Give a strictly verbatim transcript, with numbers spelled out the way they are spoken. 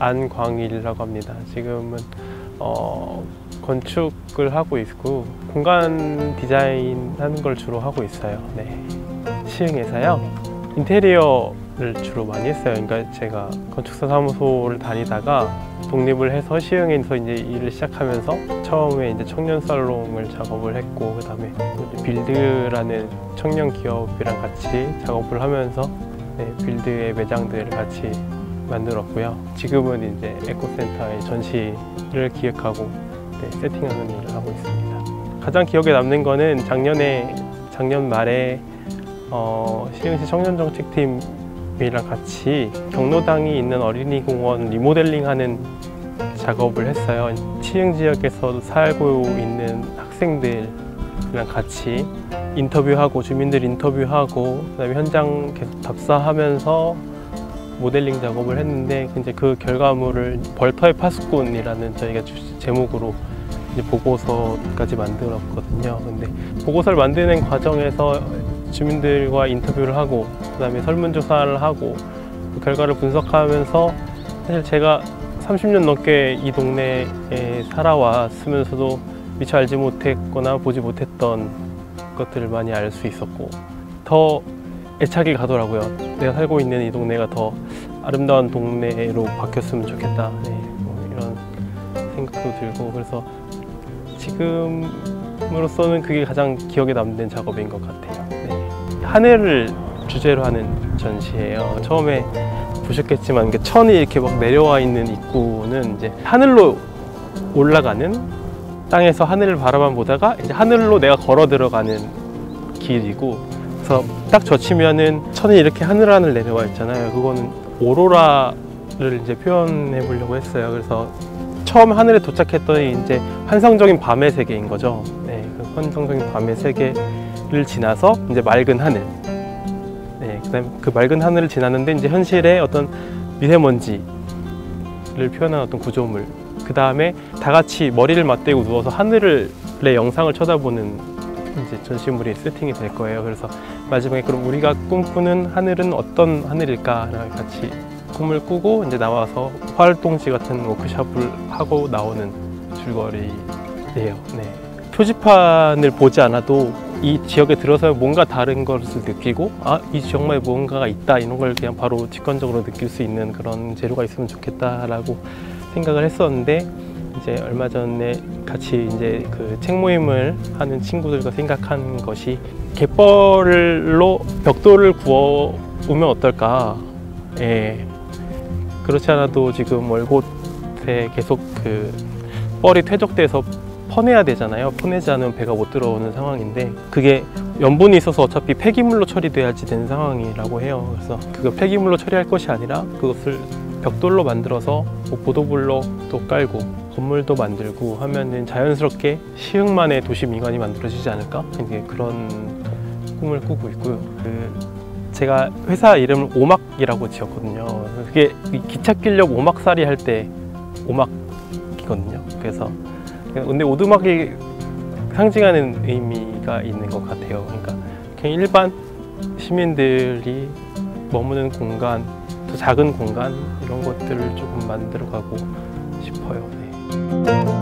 안광일이라고 합니다. 지금은 어, 건축을 하고 있고 공간 디자인 하는 걸 주로 하고 있어요. 네. 시흥에서요. 인테리어를 주로 많이 했어요. 그러니까 제가 건축사 사무소를 다니다가 독립을 해서 시흥에서 이제 일을 시작하면서 처음에 이제 청년 살롱을 작업을 했고, 그 다음에 빌드라는 청년 기업이랑 같이 작업을 하면서 네, 빌드의 매장들을 같이 만들었고요. 지금은 이제 에코센터의 전시를 기획하고 네, 세팅하는 일을 하고 있습니다. 가장 기억에 남는 거는 작년에 작년 말에 어, 시흥시 청년정책팀 이랑 같이 경로당이 있는 어린이공원 리모델링하는 작업을 했어요. 시흥 지역에서 살고 있는 학생들이랑 같이 인터뷰하고 주민들 인터뷰하고 그다음에 현장 계속 답사하면서 모델링 작업을 했는데, 이제 그 결과물을 벌터의 파수꾼이라는 저희가 제목으로 이제 보고서까지 만들었거든요. 근데 보고서를 만드는 과정에서 주민들과 인터뷰를 하고 그다음에 설문조사를 하고 그 결과를 분석하면서, 사실 제가 삼십 년 넘게 이 동네에 살아왔으면서도 미처 알지 못했거나 보지 못했던 것들을 많이 알 수 있었고 더 애착이 가더라고요. 내가 살고 있는 이 동네가 더 아름다운 동네로 바뀌었으면 좋겠다. 네, 뭐 이런 생각도 들고, 그래서 지금으로서는 그게 가장 기억에 남는 작업인 것 같아요. 한 해를 주제로 하는 전시예요. 처음에 보셨겠지만 천이 이렇게 막 내려와 있는 입구는 이제 하늘로 올라가는, 땅에서 하늘을 바라만 보다가 이제 하늘로 내가 걸어 들어가는 길이고, 그래서 딱 젖히면은 천이 이렇게 하늘하늘 내려와 있잖아요. 그거는 오로라를 이제 표현해 보려고 했어요. 그래서 처음 하늘에 도착했더니 이제 환상적인 밤의 세계인 거죠. 네, 그 환상적인 밤의 세계 를 지나서 이제 맑은 하늘, 네, 그다음에 그 맑은 하늘을 지나는데 이제 현실의 어떤 미세먼지를 표현한 어떤 구조물, 그 다음에 다 같이 머리를 맞대고 누워서 하늘의 영상을 쳐다보는 이제 전시물이 세팅이 될 거예요. 그래서 마지막에 그럼 우리가 꿈꾸는 하늘은 어떤 하늘일까랑 같이 꿈을 꾸고 이제 나와서 활동지 같은 워크숍을 하고 나오는 줄거리예요. 네. 표지판을 보지 않아도 이 지역에 들어서 뭔가 다른 것을 느끼고, 아, 이 지역만에 뭔가가 있다, 이런 걸 그냥 바로 직관적으로 느낄 수 있는 그런 재료가 있으면 좋겠다라고 생각을 했었는데, 이제 얼마 전에 같이 이제 그 책 모임을 하는 친구들과 생각한 것이 갯벌로 벽돌을 구워오면 어떨까. 예. 그렇지 않아도 지금 월곶에 계속 그 뻘이 퇴적돼서 퍼내야 되잖아요. 퍼내지 않으면 배가 못 들어오는 상황인데, 그게 염분이 있어서 어차피 폐기물로 처리돼야지 되는 상황이라고 해요. 그래서 그거 폐기물로 처리할 것이 아니라 그것을 벽돌로 만들어서 뭐 보도블록도 깔고 건물도 만들고 하면은 자연스럽게 시흥만의 도시미관이 만들어지지 않을까? 이제 그런 꿈을 꾸고 있고요. 그 제가 회사 이름을 오막이라고 지었거든요. 그게 기찻길역 오막살이 할 때 오막이거든요. 그래서 근데 오두막이 상징하는 의미가 있는 것 같아요. 그러니까 그냥 일반 시민들이 머무는 공간, 더 작은 공간, 이런 것들을 조금 만들어가고 싶어요. 네.